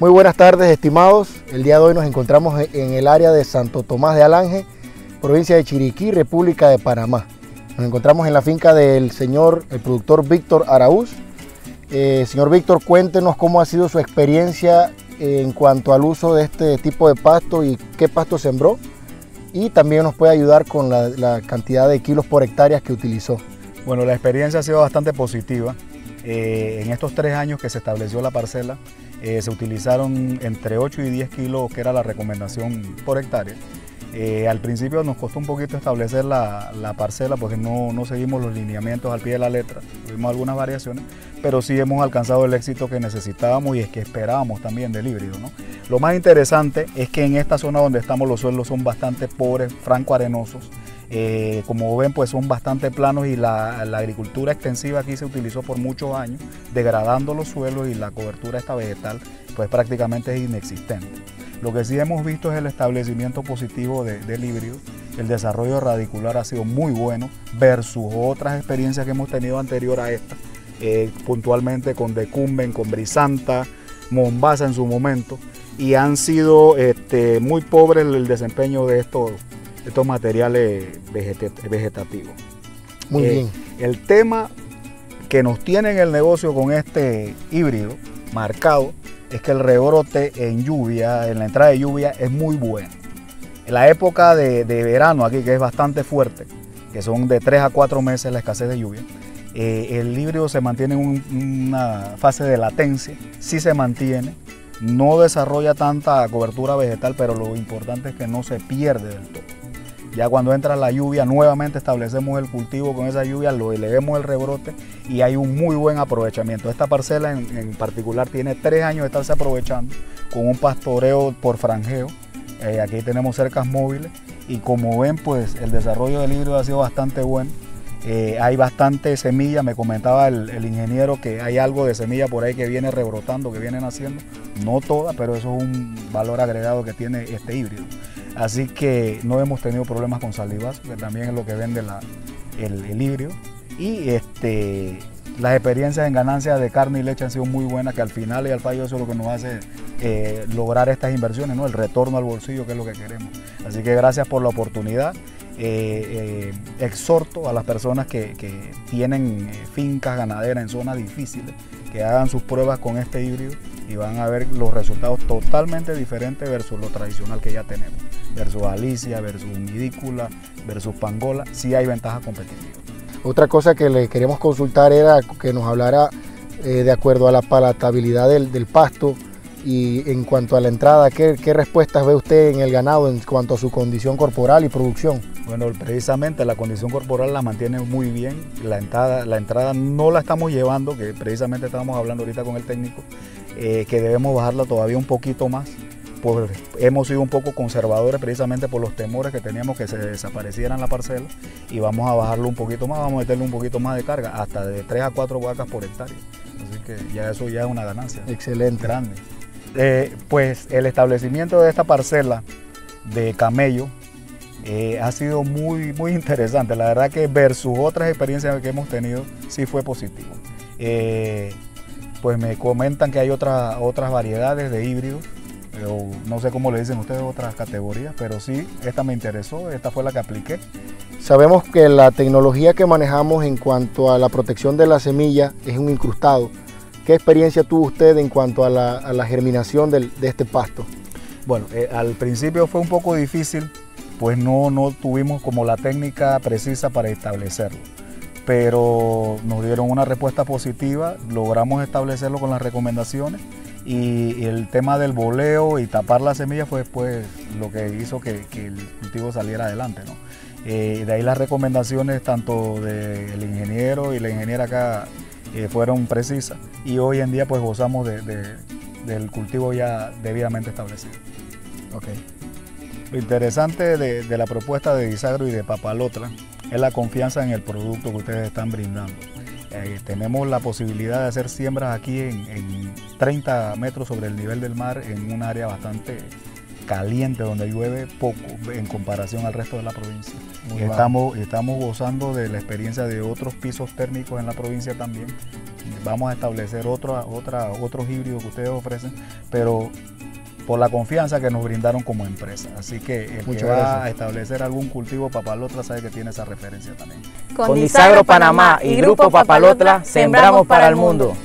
Muy buenas tardes, estimados. El día de hoy nos encontramos en el área de Santo Tomás de Alange, provincia de Chiriquí, República de Panamá. Nos encontramos en la finca del señor, el productor Víctor Araúz. Señor Víctor, cuéntenos cómo ha sido su experiencia en cuanto al uso de este tipo de pasto y qué pasto sembró. Y también nos puede ayudar con la cantidad de kilos por hectáreas que utilizó. Bueno, la experiencia ha sido bastante positiva. En estos 3 años que se estableció la parcela, se utilizaron entre 8 y 10 kilos, que era la recomendación por hectárea. Al principio nos costó un poquito establecer la parcela porque no seguimos los lineamientos al pie de la letra. Tuvimos algunas variaciones, pero sí hemos alcanzado el éxito que necesitábamos y es que esperábamos también del híbrido, ¿no? Lo más interesante es que en esta zona donde estamos los suelos son bastante pobres, franco arenosos. Como ven, pues son bastante planos y la agricultura extensiva aquí se utilizó por muchos años, degradando los suelos y la cobertura esta vegetal pues prácticamente es inexistente. Lo que sí hemos visto es el establecimiento positivo del híbrido. El desarrollo radicular ha sido muy bueno versus otras experiencias que hemos tenido anterior a esta, puntualmente con decumben, con brisanta, mombasa en su momento, y han sido muy pobres el desempeño de estos materiales vegetativos. Muy bien. El tema que nos tiene en el negocio con este híbrido marcado es que el rebrote en lluvia, en la entrada de lluvia, es muy bueno. En la época de verano aquí, que es bastante fuerte, que son de 3 a 4 meses la escasez de lluvia, el híbrido se mantiene en una fase de latencia, sí se mantiene. No desarrolla tanta cobertura vegetal, pero lo importante es que no se pierde del todo. Ya cuando entra la lluvia, nuevamente establecemos el cultivo con esa lluvia, lo elevemos el rebrote y hay un muy buen aprovechamiento. Esta parcela en particular tiene 3 años de estarse aprovechando con un pastoreo por franjeo. Aquí tenemos cercas móviles y como ven, pues el desarrollo del híbrido ha sido bastante bueno. Hay bastante semilla, me comentaba el ingeniero que hay algo de semilla por ahí que viene rebrotando, que vienen haciendo, no toda, pero eso es un valor agregado que tiene este híbrido. Así que no hemos tenido problemas con salivas, que también es lo que vende el híbrido. Y las experiencias en ganancias de carne y leche han sido muy buenas, que al final y al fallo eso es lo que nos hace lograr estas inversiones, ¿no? El retorno al bolsillo, que es lo que queremos. Así que gracias por la oportunidad. Exhorto a las personas que tienen fincas ganaderas en zonas difíciles que hagan sus pruebas con este híbrido y van a ver los resultados totalmente diferentes versus lo tradicional que ya tenemos, versus alicia, versus humidícula, versus pangola. Sí hay ventaja competitiva. Otra cosa que le queríamos consultar era que nos hablara de acuerdo a la palatabilidad del pasto y en cuanto a la entrada, ¿qué respuestas ve usted en el ganado en cuanto a su condición corporal y producción? Bueno, precisamente la condición corporal la mantiene muy bien, la entrada no la estamos llevando, que precisamente estábamos hablando ahorita con el técnico, que debemos bajarla todavía un poquito más, pues hemos sido un poco conservadores precisamente por los temores que teníamos que se desaparecieran la parcela y vamos a bajarlo un poquito más, vamos a meterle un poquito más de carga, hasta de 3 a 4 vacas por hectárea, así que ya eso ya es una ganancia. Excelente. Grande. Pues el establecimiento de esta parcela de camello, ha sido muy interesante. La verdad que versus otras experiencias que hemos tenido, sí fue positivo. Pues me comentan que hay otras variedades de híbridos, pero no sé cómo le dicen ustedes, otras categorías, pero sí, esta me interesó, esta fue la que apliqué. Sabemos que la tecnología que manejamos en cuanto a la protección de la semilla es un incrustado. ¿Qué experiencia tuvo usted en cuanto a la germinación de este pasto? Bueno, al principio fue un poco difícil, pues no tuvimos como la técnica precisa para establecerlo, pero nos dieron una respuesta positiva, logramos establecerlo con las recomendaciones y el tema del boleo y tapar la semilla fue pues, lo que hizo que el cultivo saliera adelante, ¿no? De ahí las recomendaciones tanto del ingeniero y la ingeniera acá fueron precisas y hoy en día pues gozamos del cultivo ya debidamente establecido. Okay. Lo interesante de la propuesta de Disagro y de Papalotla es la confianza en el producto que ustedes están brindando. Tenemos la posibilidad de hacer siembras aquí en 30 metros sobre el nivel del mar, en un área bastante caliente donde llueve poco en comparación al resto de la provincia. Estamos gozando de la experiencia de otros pisos térmicos en la provincia también. Vamos a establecer otros híbridos que ustedes ofrecen, pero por la confianza que nos brindaron como empresa. Así que el que va a establecer algún cultivo Papalotla sabe que tiene esa referencia también. Con Disagro Panamá y Grupo Papalotla, sembramos para el mundo.